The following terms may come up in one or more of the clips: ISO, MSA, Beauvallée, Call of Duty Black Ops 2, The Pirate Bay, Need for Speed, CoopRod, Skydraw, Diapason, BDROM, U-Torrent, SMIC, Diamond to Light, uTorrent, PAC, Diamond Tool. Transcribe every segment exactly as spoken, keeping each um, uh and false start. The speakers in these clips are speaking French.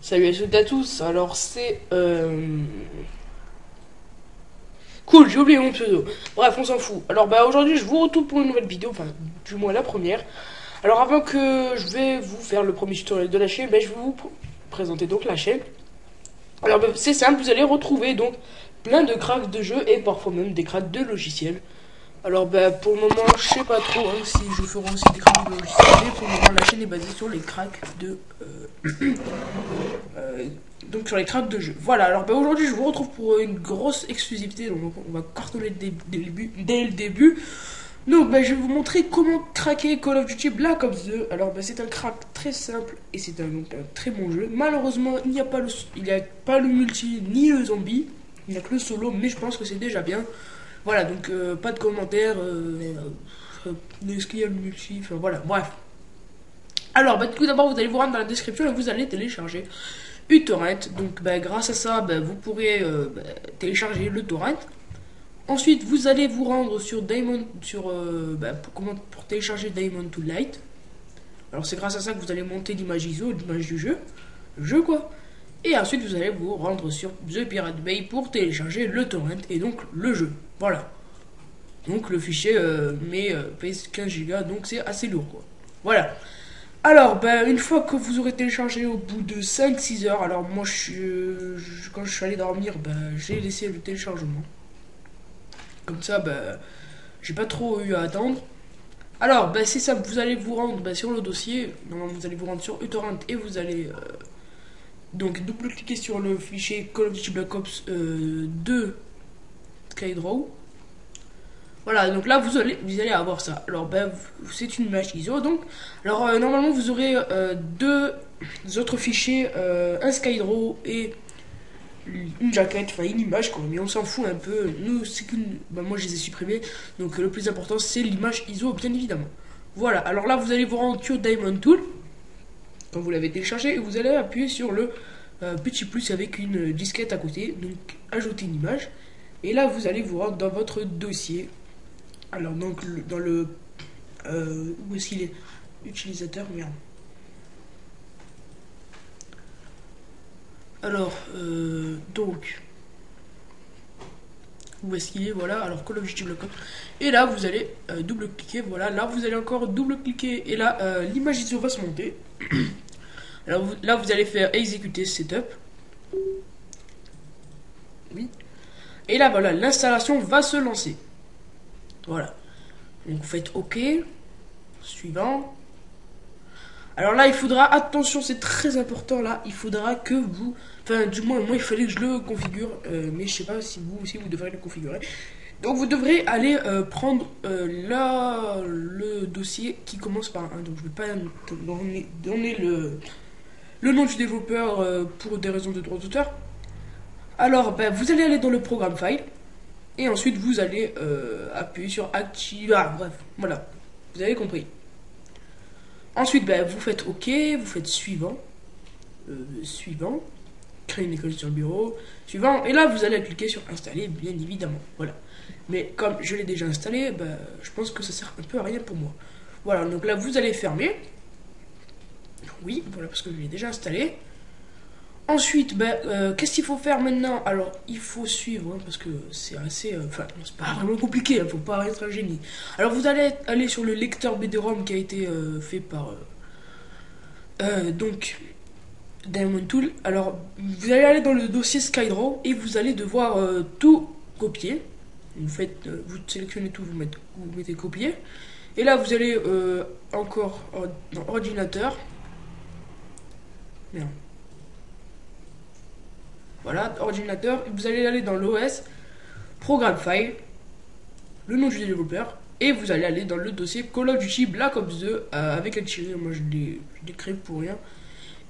Salut à toutes et à tous, alors c'est euh... cool, j'ai oublié mon pseudo, bref on s'en fout. Alors bah aujourd'hui je vous retrouve pour une nouvelle vidéo, enfin du moins la première. Alors avant que je vais vous faire le premier tutoriel de la chaîne, bah, je vais vous présenter donc la chaîne. Alors bah, c'est simple, vous allez retrouver donc plein de cracks de jeux et parfois même des cracks de logiciels. Alors bah pour le moment je sais pas trop hein, si je ferai aussi des cracks de logiciels, mais pour le moment la chaîne est basée sur les cracks de euh... euh, donc sur les cracks de jeux. Voilà, alors bah aujourd'hui je vous retrouve pour une grosse exclusivité, donc on va cartonner dès, dès, le, début, dès le début. Donc bah je vais vous montrer comment craquer Call of Duty Black Ops deux. Alors bah c'est un crack très simple et c'est un, un très bon jeu. Malheureusement il n'y a pas le il n'y a pas le multi ni le zombie. Il n'y a que le solo, mais je pense que c'est déjà bien. Voilà, donc euh, pas de commentaires. Euh, euh, Est-ce qu'il y a le multi? Enfin voilà, bref. Alors, bah, tout d'abord, vous allez vous rendre dans la description et vous allez télécharger U-Torrent. Donc, bah, grâce à ça, bah, vous pourrez euh, bah, télécharger le torrent. Ensuite, vous allez vous rendre sur Diamond, sur euh, bah, pour, comment, pour télécharger Diamond to Light. Alors, c'est grâce à ça que vous allez monter l'image I S O, l'image du jeu. Le jeu, quoi. Et ensuite, vous allez vous rendre sur The Pirate Bay pour télécharger le torrent et donc le jeu. Voilà. Donc, le fichier euh, mais euh, pèse quinze gigas, donc c'est assez lourd, quoi. Voilà. Alors, ben, une fois que vous aurez téléchargé au bout de cinq six heures, alors moi, je, je, quand je suis allé dormir, ben, j'ai laissé le téléchargement. Comme ça, ben, j'ai pas trop eu à attendre. Alors, ben, c'est simple, vous allez vous rendre ben, sur le dossier. Normalement, vous allez vous rendre sur uTorrent et vous allez... Euh, Donc, double-cliquez sur le fichier Call of Duty Black Ops euh, deux Skydraw. Voilà, donc là, vous allez, vous allez avoir ça. Alors, ben, c'est une image I S O, donc. Alors, euh, normalement, vous aurez euh, deux autres fichiers, euh, un Skydraw et une jaquette, enfin, une image, quoi. Mais on s'en fout un peu. Nous, c'est qu'une... Ben, moi, je les ai supprimés. Donc, euh, le plus important, c'est l'image I S O, bien évidemment. Voilà, alors là, vous allez vous rendre sur Diamond Tool. Quand vous l'avez téléchargé, et vous allez appuyer sur le euh, petit plus avec une disquette à côté, donc ajouter une image, et là vous allez vous rendre dans votre dossier. Alors donc le, dans le euh, où est-ce qu'il est, utilisateur, merde. Alors euh, donc où est-ce qu'il est, voilà, alors Call of Duty Black Ops, et là vous allez euh, double-cliquer, voilà, là vous allez encore double-cliquer, et là euh, l'image I S O va se monter. Alors vous, là vous allez faire exécuter setup, oui, et là voilà, l'installation va se lancer. Voilà, donc vous faites OK, suivant. Alors là il faudra, attention c'est très important, là il faudra que vous, enfin du moins moi il fallait que je le configure, euh, mais je sais pas si vous aussi vous devrez le configurer. Donc vous devrez aller euh, prendre euh, là le dossier qui commence par un, hein, donc je ne vais pas donner, donner le, le nom du développeur euh, pour des raisons de droit d'auteur. Alors ben, vous allez aller dans le programme file et ensuite vous allez euh, appuyer sur active, ah, bref, voilà, vous avez compris. Ensuite, bah, vous faites OK, vous faites suivant, euh, suivant, créer une école sur le bureau, suivant, et là vous allez cliquer sur installer, bien évidemment. Voilà. Mais comme je l'ai déjà installé, bah, je pense que ça sert un peu à rien pour moi. Voilà, donc là vous allez fermer. Oui, voilà, parce que je l'ai déjà installé. Ensuite, bah, euh, qu'est-ce qu'il faut faire maintenant? Alors, il faut suivre, hein, parce que c'est assez... Enfin, euh, c'est pas vraiment compliqué, il hein, faut pas être un génie. Alors, vous allez aller sur le lecteur B D ROM qui a été euh, fait par... Euh, euh, donc, Diamond Tool. Alors, vous allez aller dans le dossier Skydraw et vous allez devoir euh, tout copier. Vous faites, euh, vous sélectionnez tout, vous mettez, vous mettez copier. Et là, vous allez euh, encore or, dans ordinateur. Merde. Voilà, ordinateur, vous allez aller dans l'O S, programme file, le nom du développeur, et vous allez aller dans le dossier Call of Duty Black Ops deux euh, avec un tiré, moi je l'ai créé pour rien.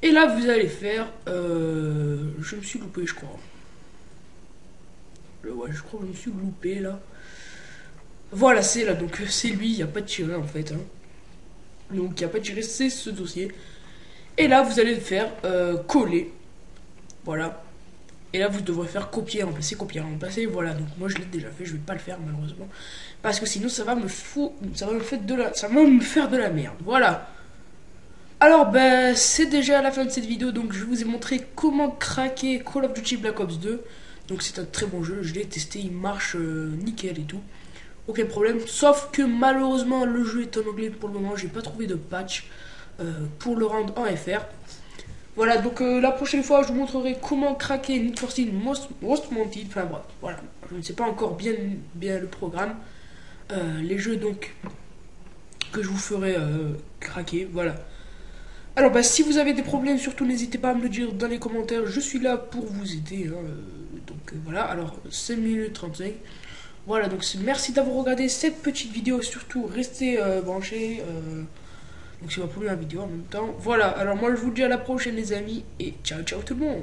Et là vous allez faire, euh, je me suis loupé je crois. Ouais, je crois que je me suis loupé là. Voilà, c'est là, donc c'est lui, il n'y a pas de tiré en fait. Hein. Donc il n'y a pas de tiré, c'est ce dossier. Et là vous allez faire euh, coller. Voilà. Et là vous devrez faire copier, remplacer, copier, remplacer. Voilà, donc moi je l'ai déjà fait, je vais pas le faire malheureusement. Parce que sinon ça va me fou... ça va me faire de la. ça va me faire de la merde. Voilà. Alors ben c'est déjà la fin de cette vidéo, donc je vous ai montré comment craquer Call of Duty Black Ops deux. Donc c'est un très bon jeu, je l'ai testé, il marche euh, nickel et tout. Aucun problème, sauf que malheureusement le jeu est en anglais pour le moment, j'ai pas trouvé de patch euh, pour le rendre en F R. Voilà, donc euh, la prochaine fois je vous montrerai comment craquer Need for Speed Most, Most Wanted, enfin bref, voilà, je ne sais pas encore bien, bien le programme. Euh, les jeux donc que je vous ferai euh, craquer, voilà. Alors bah si vous avez des problèmes, surtout n'hésitez pas à me le dire dans les commentaires, je suis là pour vous aider, hein, euh, donc euh, voilà, alors cinq minutes trente-cinq, voilà, donc merci d'avoir regardé cette petite vidéo, surtout restez euh, branchés, euh, donc c'est ma première vidéo en même temps, voilà, alors moi je vous dis à la prochaine les amis, et ciao ciao tout le monde.